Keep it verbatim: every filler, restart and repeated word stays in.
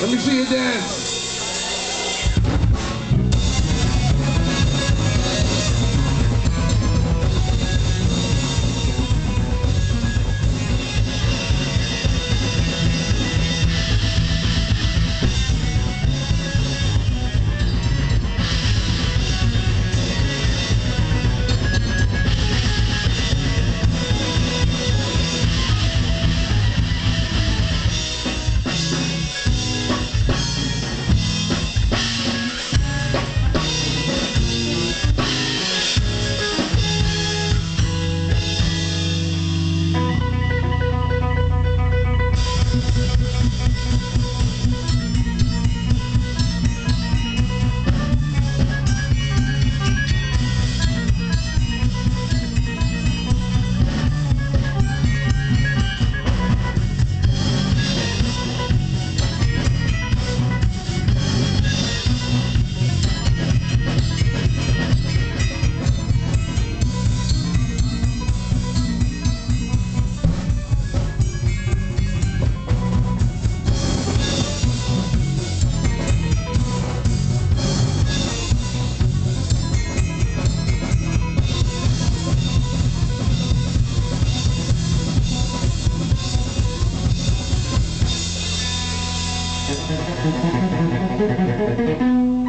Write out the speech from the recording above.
Let me see you dance. Thank you.